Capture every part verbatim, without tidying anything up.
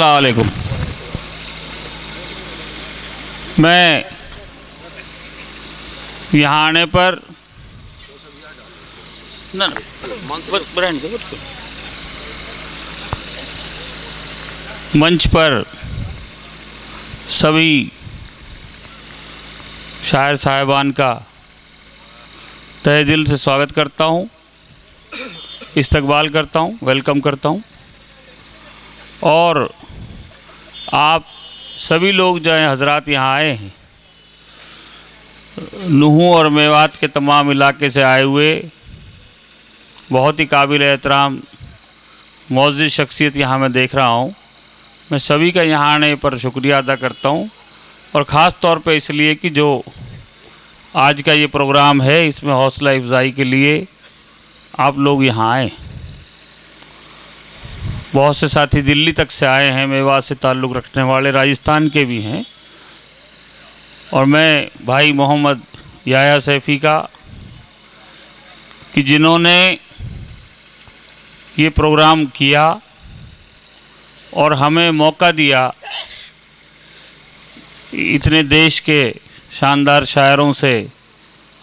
अस्सलाम वालेकुम। मैं यहाँ आने पर ना मंच पर सभी शायर साहिबान का तहे दिल से स्वागत करता हूँ, इस्तकबाल करता हूँ, वेलकम करता हूँ। और आप सभी लोग जो हैं हजरात यहाँ आए हैं, नूहू और मेवात के तमाम इलाके से आए हुए बहुत ही काबिल एहतराम मौजूद शख्सियत यहाँ मैं देख रहा हूँ। मैं सभी का यहाँ आने पर शुक्रिया अदा करता हूँ और ख़ास तौर पे इसलिए कि जो आज का ये प्रोग्राम है इसमें हौसला अफजाई के लिए आप लोग यहाँ आए। बहुत से साथी दिल्ली तक से आए हैं, मेवात से ताल्लुक़ रखने वाले राजस्थान के भी हैं। और मैं भाई मोहम्मद याया सैफ़ी का कि जिन्होंने ये प्रोग्राम किया और हमें मौका दिया इतने देश के शानदार शायरों से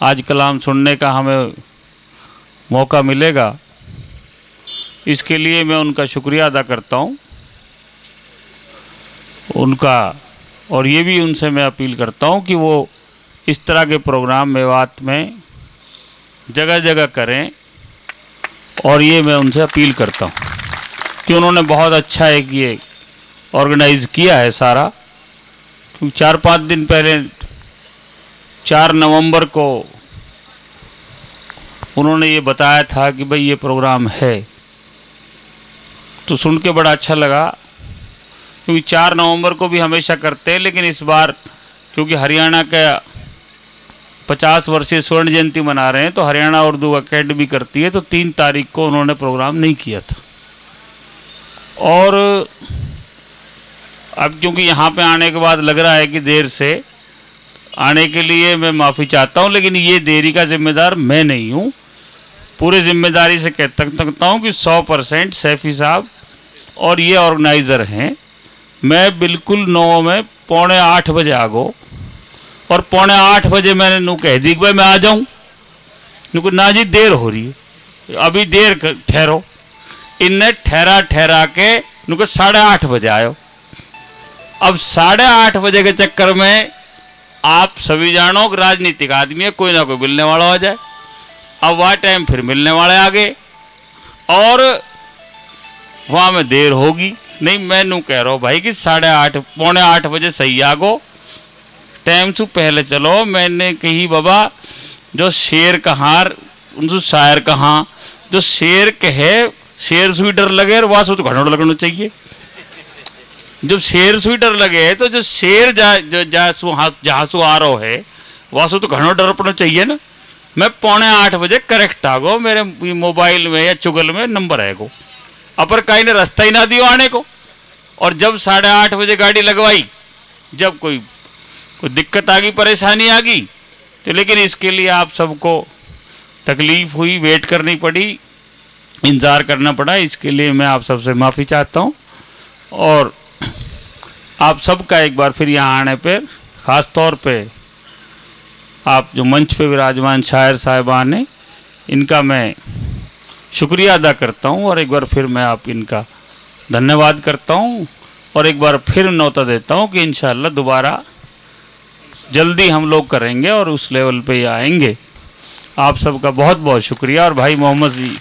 आज कलाम सुनने का हमें मौका मिलेगा, इसके लिए मैं उनका शुक्रिया अदा करता हूँ उनका। और ये भी उनसे मैं अपील करता हूँ कि वो इस तरह के प्रोग्राम मेवात में जगह जगह करें, और ये मैं उनसे अपील करता हूँ कि उन्होंने बहुत अच्छा एक ये ऑर्गेनाइज़ किया है सारा। क्योंकि चार पाँच दिन पहले चार नवंबर को उन्होंने ये बताया था कि भाई ये प्रोग्राम है, तो सुन के बड़ा अच्छा लगा। क्योंकि चार नवंबर को भी हमेशा करते हैं, लेकिन इस बार क्योंकि हरियाणा का पचास वर्षीय स्वर्ण जयंती मना रहे हैं तो हरियाणा उर्दू अकेडमी करती है, तो तीन तारीख को उन्होंने प्रोग्राम नहीं किया था। और अब क्योंकि यहाँ पे आने के बाद लग रहा है कि देर से आने के लिए मैं माफ़ी चाहता हूँ, लेकिन ये देरी का जिम्मेदार मैं नहीं हूँ। पूरे जिम्मेदारी से कह सकता हूँ कि सौ परसेंट सैफ़ी साहब और ये ऑर्गेनाइज़र हैं। मैं बिल्कुल नौ में पौने आठ बजे आगो और पौने आठ बजे मैंने नू कह दी कि भाई मैं आ जाऊँ, क्योंकि ना जी देर हो रही है, अभी देर ठहरो। इनने ठहरा ठहरा के नुको साढ़े आठ बजे आयो। अब साढ़े आठ बजे के चक्कर में आप सभी जानो कि राजनीतिक आदमी है, कोई ना कोई मिलने वाला हो जाए। अब वह टाइम फिर मिलने वाले आगे और वहाँ में देर होगी। नहीं, मैं नू कह रहा हूँ भाई कि साढ़े आठ पौने आठ बजे सही आगो, टाइम से पहले चलो। मैंने कही बाबा जो शेर कहार उनसे शायर कहाँ, जो शेर कहे शेर से भी डर लगे और वहाँ से तो घड़ोड़ लगना चाहिए। जब शेर से भी डर लगे तो जो शेर जा जो जासू हाँ जहासू आ रो है वहाँ से तो घड़ोड़ डर पड़ना चाहिए ना। मैं पौने आठ बजे करेक्ट आ गो, मेरे मोबाइल में या चुगल में नंबर है गो, अपर कहीं ने रास्ता ही ना दियो आने को। और जब साढ़े आठ बजे गाड़ी लगवाई, जब कोई कोई दिक्कत आ गई, परेशानी आ गई, तो लेकिन इसके लिए आप सबको तकलीफ़ हुई, वेट करनी पड़ी, इंतज़ार करना पड़ा। इसके लिए मैं आप सबसे माफ़ी चाहता हूँ और आप सबका एक बार फिर यहाँ आने पर, ख़ास तौर पे आप जो मंच पे विराजमान शायर साहिबान हैं इनका मैं शुक्रिया अदा करता हूँ। और एक बार फिर मैं आप इनका धन्यवाद करता हूँ और एक बार फिर न्यौता देता हूँ कि इंशाअल्लाह दोबारा जल्दी हम लोग करेंगे और उस लेवल पे आएंगे। आप सबका बहुत बहुत शुक्रिया। और भाई मोहम्मद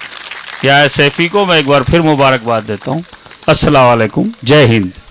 याया सैफ़ी को मैं एक बार फिर मुबारकबाद देता हूँ। अस्सलाम वालेकुम, जय हिंद।